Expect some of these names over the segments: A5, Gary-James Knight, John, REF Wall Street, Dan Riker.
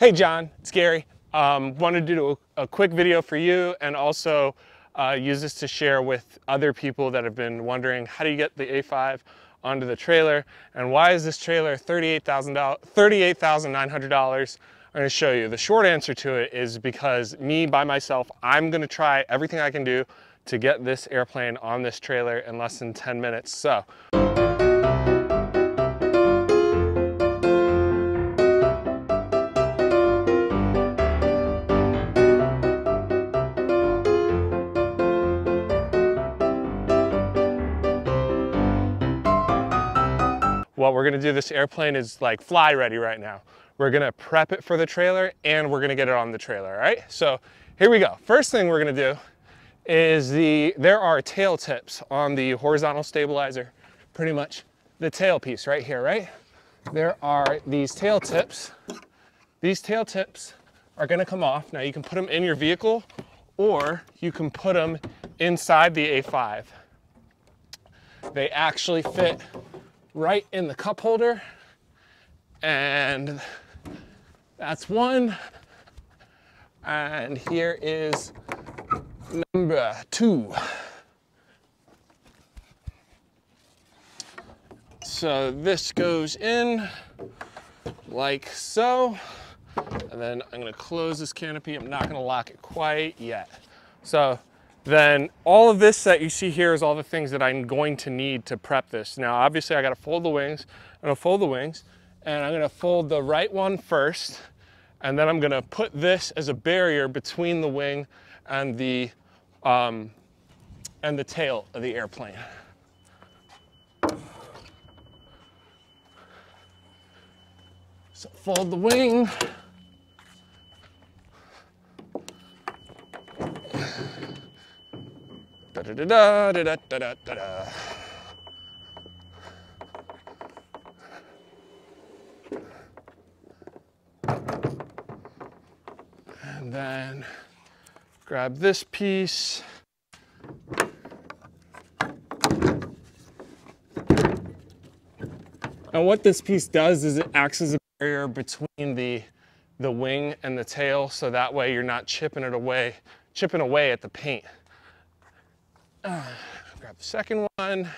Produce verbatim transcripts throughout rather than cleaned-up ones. Hey John, it's Gary. Um, wanted to do a, a quick video for you and also uh, use this to share with other people that have been wondering how do you get the A five onto the trailer and why is this trailer thirty-eight thousand dollars, thirty-eight thousand nine hundred dollars? I'm gonna show you. The short answer to it is because me by myself, I'm gonna try everything I can do to get this airplane on this trailer in less than ten minutes, so. What we're gonna do, this airplane is like fly ready right now. We're gonna prep it for the trailer and we're gonna get it on the trailer, all right? So here we go. First thing we're gonna do is the, there are tail tips on the horizontal stabilizer, pretty much the tail piece right here, right? There are these tail tips. These tail tips are gonna come off. Now you can put them in your vehicle or you can put them inside the A five. They actually fit right in the cup holder, and that's one. And here is number two. So this goes in like so, and then I'm gonna close this canopy. I'm not gonna lock it quite yet. So then all of this that you see here is all the things that I'm going to need to prep this. Now, obviously I gotta fold the wings. I'm gonna fold the wings and I'm gonna fold the right one first. And then I'm gonna put this as a barrier between the wing and the, um, and the tail of the airplane. So fold the wing. Da, da, da, da, da, da, da, da. And then grab this piece. Now what this piece does is it acts as a barrier between the, the wing and the tail, so that way you're not chipping it away, chipping away at the paint. Uh, grab the second one.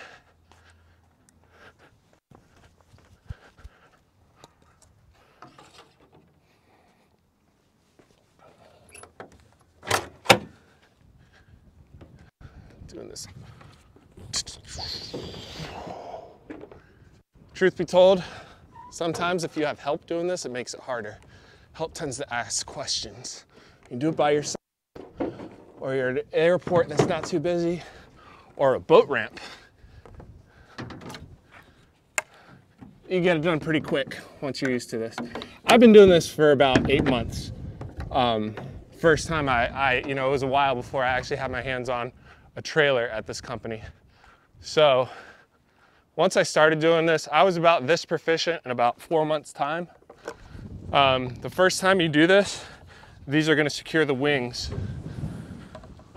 Doing this. Truth be told, sometimes if you have help doing this, it makes it harder. Help tends to ask questions. You can do it by yourself, or you're at an airport that's not too busy, or a boat ramp. You get it done pretty quick once you're used to this. I've been doing this for about eight months. Um, first time I, I, you know, it was a while before I actually had my hands on a trailer at this company. So once I started doing this, I was about this proficient in about four months' time. Um, the first time you do this, these are gonna secure the wings.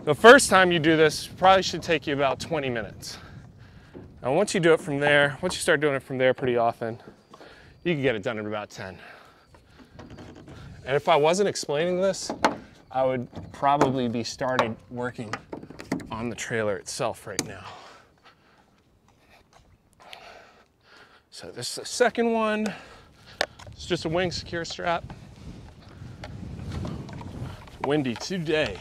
The first time you do this probably should take you about twenty minutes. And once you do it from there, once you start doing it from there pretty often, you can get it done in about ten. And if I wasn't explaining this, I would probably be started working on the trailer itself right now. So this is the second one. It's just a wing secure strap. Windy today.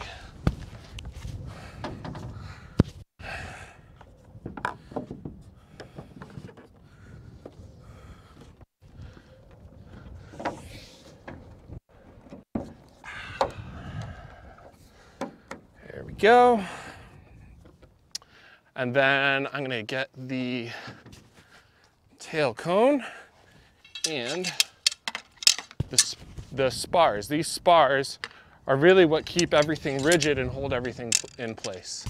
Go. And then I'm gonna get the tail cone and the, the spars. These spars are really what keep everything rigid and hold everything in place.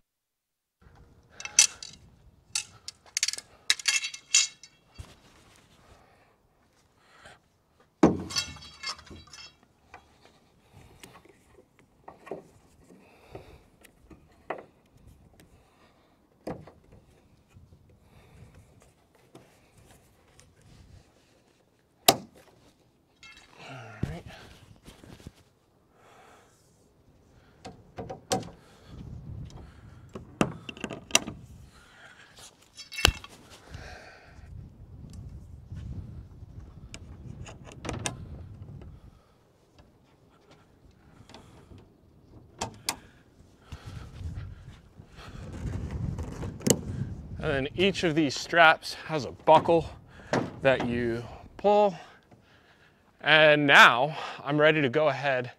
And then each of these straps has a buckle that you pull. And now I'm ready to go ahead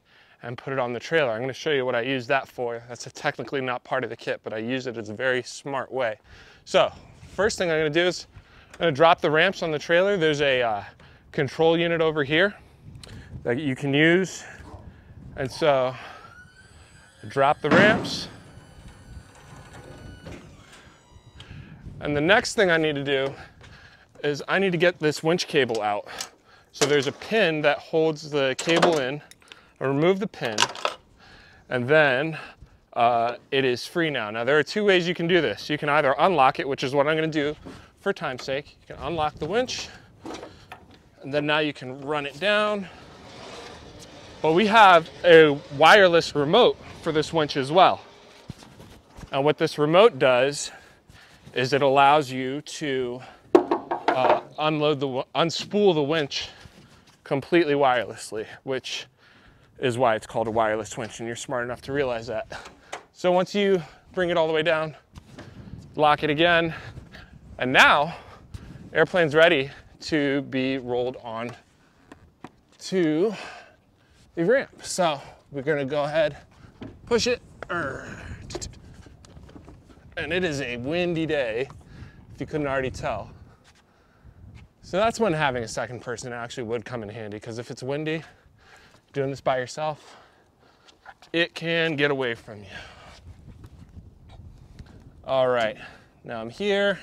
and put it on the trailer. I'm going to show you what I use that for. That's technically not part of the kit, but I use it as a very smart way. So first thing I'm going to do is I'm going to drop the ramps on the trailer. There's a uh, control unit over here that you can use. And so drop the ramps. And the next thing I need to do is I need to get this winch cable out. So there's a pin that holds the cable in. I remove the pin, and then uh, it is free now. Now there are two ways you can do this. You can either unlock it, which is what I'm gonna do for time's sake. You can unlock the winch, and then now you can run it down. But we have a wireless remote for this winch as well. And what this remote does is it allows you to uh, unload the, unspool the winch completely wirelessly, which is why it's called a wireless winch, and you're smart enough to realize that. So once you bring it all the way down, lock it again, and now airplane's ready to be rolled on to the ramp. So we're gonna go ahead, push it, and it is a windy day, if you couldn't already tell. So that's when having a second person actually would come in handy, because if it's windy, doing this by yourself, it can get away from you. All right, now I'm here.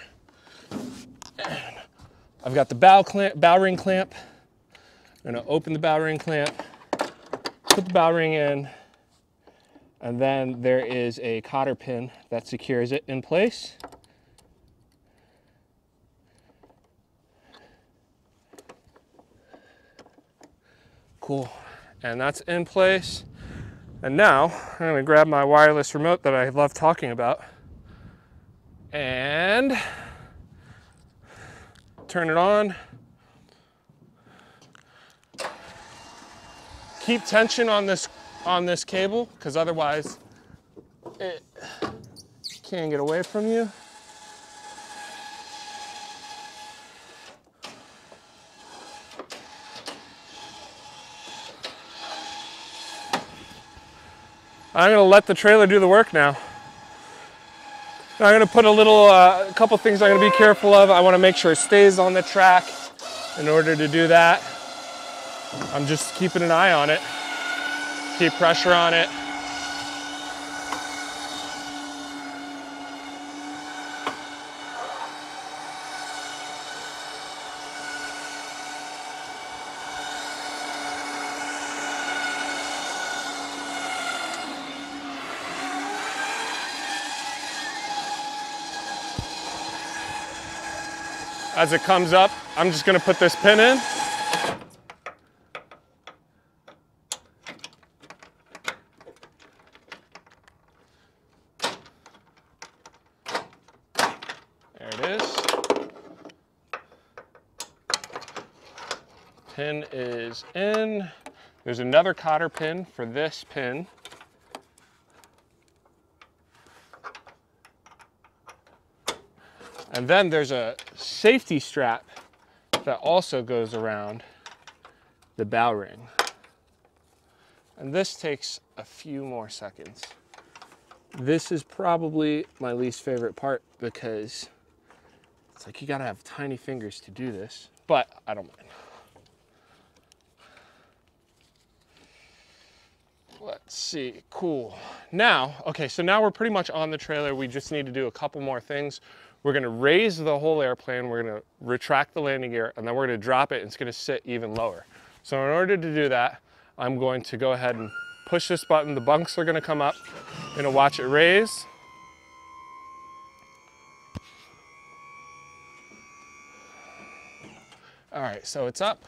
I've got the bow clamp, bow ring clamp. I'm gonna open the bow ring clamp, put the bow ring in, and then there is a cotter pin that secures it in place. Cool. And that's in place. And now I'm gonna grab my wireless remote that I love talking about and turn it on. Keep tension on this on this cable, because otherwise it can't get away from you. I'm gonna let the trailer do the work now. I'm gonna put a little, uh, a couple things I'm gonna be careful of. I wanna make sure it stays on the track. In order to do that, I'm just keeping an eye on it. Keep pressure on it. As it comes up, I'm just gonna put this pin in. There it is. Pin is in. There's another cotter pin for this pin. And then there's a safety strap that also goes around the bow ring. And this takes a few more seconds. This is probably my least favorite part, because it's like you gotta have tiny fingers to do this, but I don't mind. Let's see, cool. Now, okay, so now we're pretty much on the trailer. We just need to do a couple more things. We're gonna raise the whole airplane, we're gonna retract the landing gear, and then we're gonna drop it, and it's gonna sit even lower. So in order to do that, I'm going to go ahead and push this button. The bunks are gonna come up. I'm gonna watch it raise. All right, so it's up.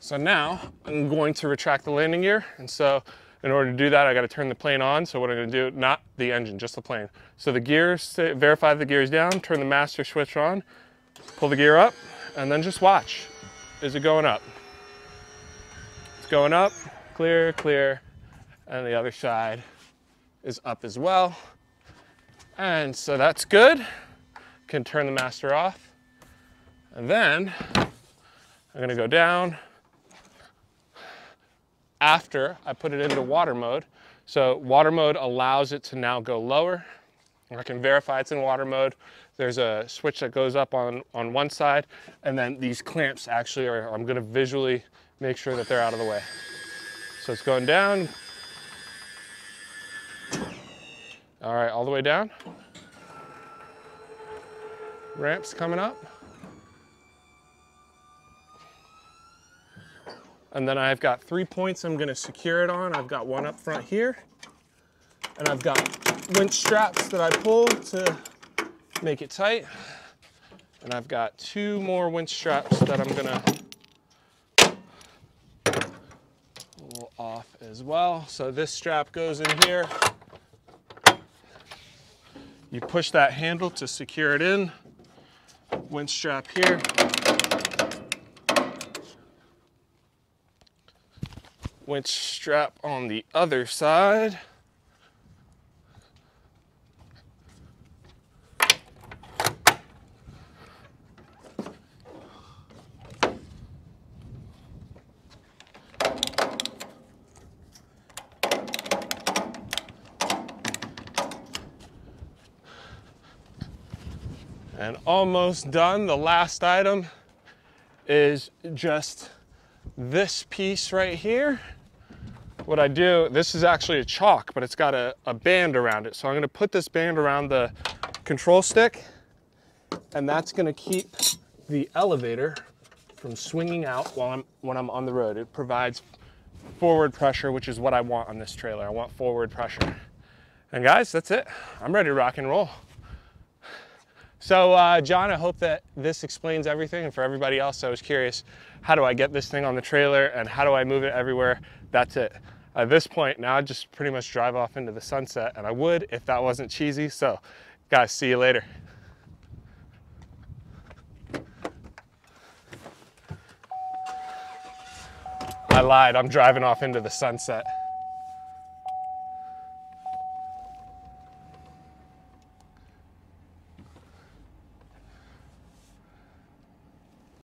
So now I'm going to retract the landing gear. And so in order to do that, I gotta turn the plane on. So what I'm gonna do, not the engine, just the plane. So the gears, verify the gear's down, turn the master switch on, pull the gear up, and then just watch. Is it going up? It's going up, clear, clear. And the other side is up as well. And so that's good. can turn the master off. And then I'm gonna go down after I put it into water mode. So water mode allows it to now go lower. I can verify it's in water mode. There's a switch that goes up on, on one side, and then these clamps actually are, I'm gonna visually make sure that they're out of the way. So it's going down. All right, all the way down. Ramp's coming up. And then I've got three points I'm gonna secure it on. I've got one up front here, and I've got winch straps that I pull to make it tight. And I've got two more winch straps that I'm gonna pull off as well. So this strap goes in here. You push that handle to secure it in. Winch strap here. Winch strap on the other side. And almost done. The last item is just this piece right here. What I do, this is actually a chalk, but it's got a, a band around it. So I'm gonna put this band around the control stick, and that's gonna keep the elevator from swinging out while I'm, when I'm on the road. It provides forward pressure, which is what I want on this trailer. I want forward pressure. And guys, that's it. I'm ready to rock and roll. So uh, John, I hope that this explains everything. And for everybody else, I was curious, how do I get this thing on the trailer and how do I move it everywhere? That's it. At this point, now I just pretty much drive off into the sunset, and I would if that wasn't cheesy. So guys, see you later. I lied, I'm driving off into the sunset.